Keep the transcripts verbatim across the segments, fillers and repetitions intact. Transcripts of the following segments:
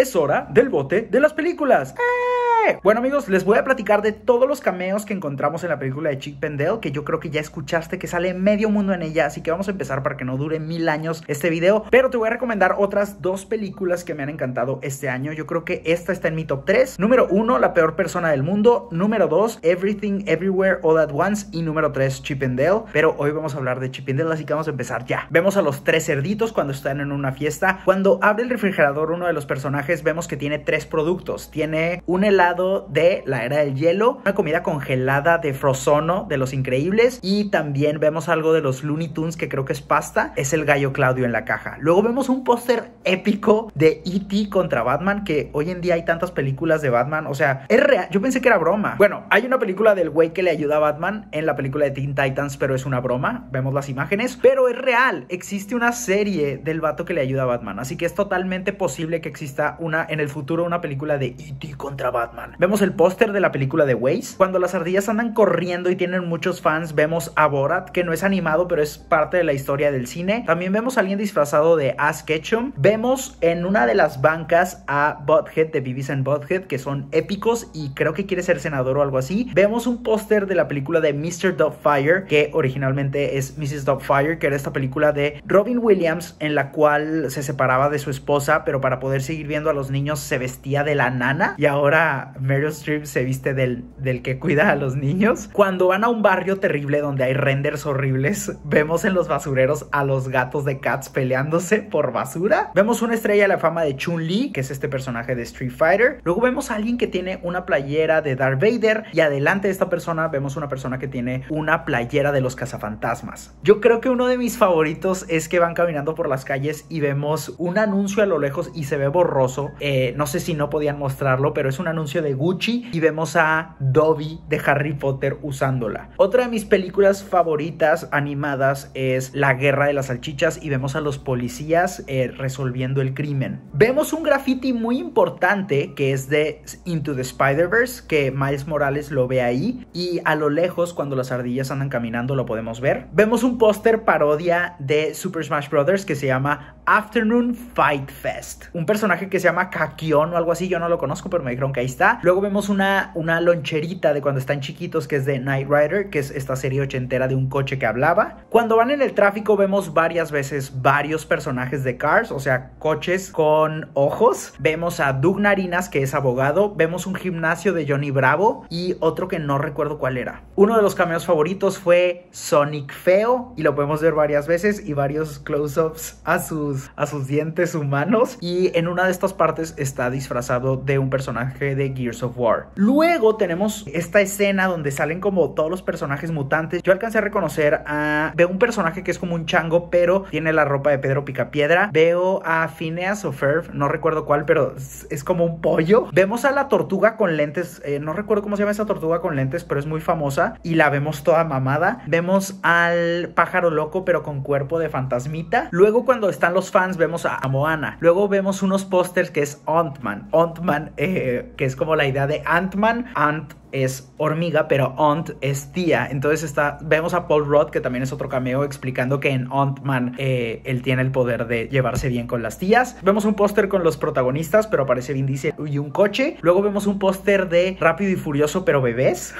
Es hora del bote de las películas. ¡Eh! Bueno amigos, les voy a platicar de todos los cameos que encontramos en la película de Chip and Dale, que yo creo que ya escuchaste que sale medio mundo en ella, así que vamos a empezar para que no dure mil años este video. Pero te voy a recomendar otras dos películas que me han encantado este año. Yo creo que esta está en mi top tres. Número uno, La peor persona del mundo. Número dos, Everything, Everywhere, All at Once. Y número tres, Chip and Dale. Pero hoy vamos a hablar de Chip and Dale, así que vamos a empezar ya. Vemos a los tres cerditos cuando están en una fiesta. Cuando abre el refrigerador uno de los personajes, vemos que tiene tres productos. Tiene un helado de la era del hielo, una comida congelada de Frozono de Los Increíbles, y también vemos algo de los Looney Tunes que creo que es pasta. Es el gallo Claudio en la caja. Luego vemos un póster épico de E T contra Batman, que hoy en día hay tantas películas de Batman. O sea, es real. Yo pensé que era broma. Bueno, hay una película del güey que le ayuda a Batman en la película de Teen Titans, pero es una broma. Vemos las imágenes, pero es real. Existe una serie del vato que le ayuda a Batman, así que es totalmente posible que exista una en el futuro una película de E T contra Batman. Vemos el póster de la película de Waze. Cuando las ardillas andan corriendo y tienen muchos fans, vemos a Borat, que no es animado, pero es parte de la historia del cine. También vemos a alguien disfrazado de Ash Ketchum. Vemos en una de las bancas a Butthead de Beavis and Butthead, que son épicos y creo que quiere ser senador o algo así. Vemos un póster de la película de mister Doubtfire, que originalmente es missus Doubtfire, que era esta película de Robin Williams en la cual se separaba de su esposa, pero para poder seguir viendo a los niños se vestía de la nana, y ahora Meryl Streep se viste del, del que cuida a los niños. Cuando van a un barrio terrible donde hay renders horribles, vemos en los basureros a los gatos de Cats peleándose por basura. Vemos una estrella de la fama de Chun-Li, que es este personaje de Street Fighter. Luego vemos a alguien que tiene una playera de Darth Vader, y adelante de esta persona vemos una persona que tiene una playera de los Cazafantasmas. Yo creo que uno de mis favoritos es que van caminando por las calles y vemos un anuncio a lo lejos y se ve borroso. Eh, no sé si no podían mostrarlo, pero es un anuncio de Gucci y vemos a Dobby de Harry Potter usándola. Otra de mis películas favoritas animadas es La Guerra de las Salchichas, y vemos a los policías eh, resolviendo el crimen. Vemos un graffiti muy importante que es de Into the Spider-Verse, que Miles Morales lo ve ahí, y a lo lejos cuando las ardillas andan caminando lo podemos ver. Vemos un póster parodia de Super Smash Brothers que se llama Afternoon Fight Fest. Un personaje que se llama Kakion o algo así, yo no lo conozco, pero me dijeron que ahí está. Luego vemos una, una loncherita de cuando están chiquitos, que es de Knight Rider, que es esta serie ochentera de un coche que hablaba. Cuando van en el tráfico vemos varias veces varios personajes de Cars, o sea, coches con ojos. Vemos a Doug Narinas, que es abogado. Vemos un gimnasio de Johnny Bravo y otro que no recuerdo cuál era. Uno de los cameos favoritos fue Sonic Feo, y lo podemos ver varias veces, y varios close-ups a sus, a sus dientes humanos, y en una de estas partes está disfrazado de un personaje de Gears of War. Luego tenemos esta escena donde salen como todos los personajes mutantes. Yo alcancé a reconocer a... Veo un personaje que es como un chango, pero tiene la ropa de Pedro Picapiedra. Veo a Phineas o Ferb, no recuerdo cuál, pero es como un pollo. Vemos a la tortuga con lentes, eh, no recuerdo cómo se llama esa tortuga con lentes, pero es muy famosa y la vemos toda mamada. Vemos al pájaro loco, pero con cuerpo de fantasmita. Luego cuando están los fans vemos a Moana. Luego vemos unos pósters que es Ant-Man. Ant-Man, eh, que es como la idea de Ant-Man. Ant es hormiga, pero Aunt es tía. Entonces está, vemos a Paul Rudd, que también es otro cameo, explicando que en Ant-Man eh, él tiene el poder de llevarse bien con las tías. Vemos un póster con los protagonistas, pero aparece Vin Diesel y un coche. Luego vemos un póster de Rápido y Furioso, pero bebés.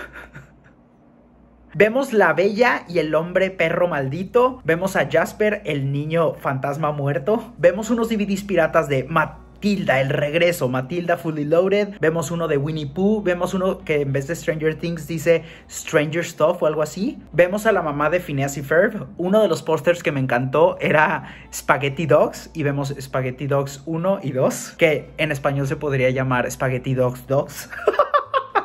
Vemos La Bella y el Hombre Perro Maldito. Vemos a Jasper, el niño fantasma muerto. Vemos unos D V Ds piratas de Matt Matilda, el regreso, Matilda Fully Loaded. Vemos uno de Winnie Pooh. Vemos uno que en vez de Stranger Things dice Stranger Stuff o algo así. Vemos a la mamá de Phineas y Ferb. Uno de los pósters que me encantó era Spaghetti Dogs, y vemos Spaghetti Dogs uno y dos, que en español se podría llamar Spaghetti Dogs Dogs.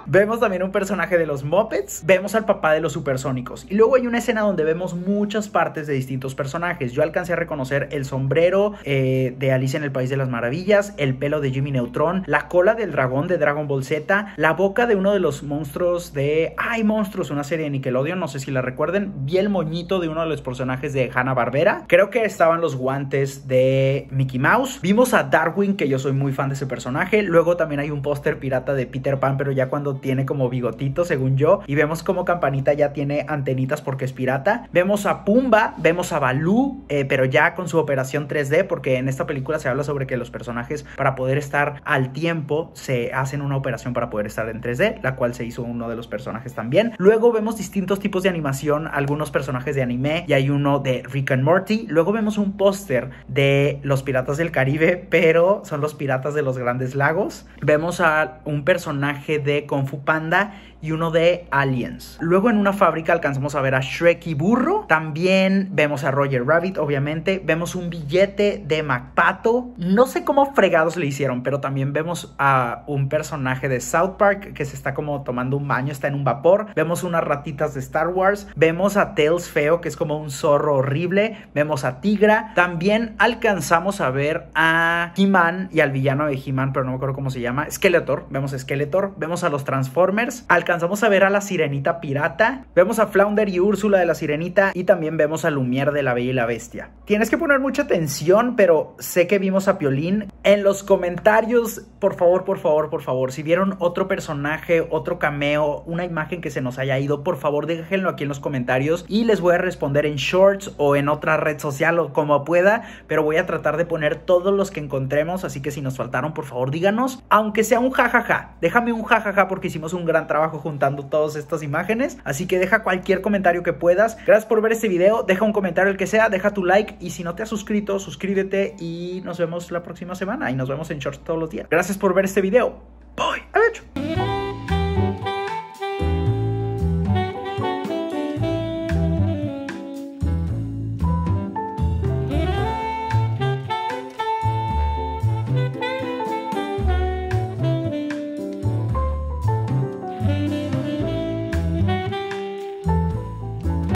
Vemos también un personaje de los Muppets. Vemos al papá de los Supersónicos. Y luego hay una escena donde vemos muchas partes de distintos personajes. Yo alcancé a reconocer el sombrero eh, de Alicia en el País de las Maravillas, el pelo de Jimmy Neutron, la cola del dragón de Dragon Ball Z, la boca de uno de los monstruos de... ¡Ay, monstruos! Una serie de Nickelodeon, no sé si la recuerden. Vi el moñito de uno de los personajes de Hanna-Barbera. Creo que estaban los guantes de Mickey Mouse. Vimos a Darwin, que yo soy muy fan de ese personaje. Luego también hay un póster pirata de Peter Pan, pero ya cuando Bravo tiene como bigotito, según yo, y vemos como Campanita ya tiene antenitas porque es pirata. Vemos a Pumba, vemos a Balú, eh, pero ya con su operación tres D, porque en esta película se habla sobre que los personajes, para poder estar al tiempo, se hacen una operación para poder estar en tres D, la cual se hizo uno de los personajes también. Luego vemos distintos tipos de animación, algunos personajes de anime, y hay uno de Rick and Morty. Luego vemos un póster de los piratas del Caribe, pero son los piratas de los Grandes Lagos. Vemos a un personaje de Kung Fu Panda y uno de Aliens. Luego en una fábrica alcanzamos a ver a Shrek y Burro. También vemos a Roger Rabbit, obviamente. Vemos un billete de MacPato. No sé cómo fregados le hicieron, pero también vemos a un personaje de South Park que se está como tomando un baño, está en un vapor. Vemos unas ratitas de Star Wars. Vemos a Tails Feo, que es como un zorro horrible. Vemos a Tigra. También alcanzamos a ver a He-Man y al villano de He-Man, pero no me acuerdo cómo se llama. Skeletor. Vemos a Skeletor. Vemos a los Transformers. Alcanzamos a ver a la Sirenita Pirata. Vemos a Flounder y Úrsula de la Sirenita. Y también vemos a Lumière de La Bella y la Bestia. Tienes que poner mucha atención, pero sé que vimos a Piolín. En los comentarios, por favor, por favor, por favor, si vieron otro personaje, otro cameo, una imagen que se nos haya ido, por favor, déjenlo aquí en los comentarios y les voy a responder en shorts o en otra red social o como pueda, pero voy a tratar de poner todos los que encontremos, así que si nos faltaron, por favor, díganos, aunque sea un jajaja. Déjame un jajaja porque hicimos un gran trabajo juntando todas estas imágenes, así que deja cualquier comentario que puedas. Gracias por ver este video, deja un comentario el que sea, deja tu like y si no te has suscrito, suscríbete y nos vemos la próxima semana y nos vemos en shorts todos los días. Gracias por ver este video. Voy, adiós.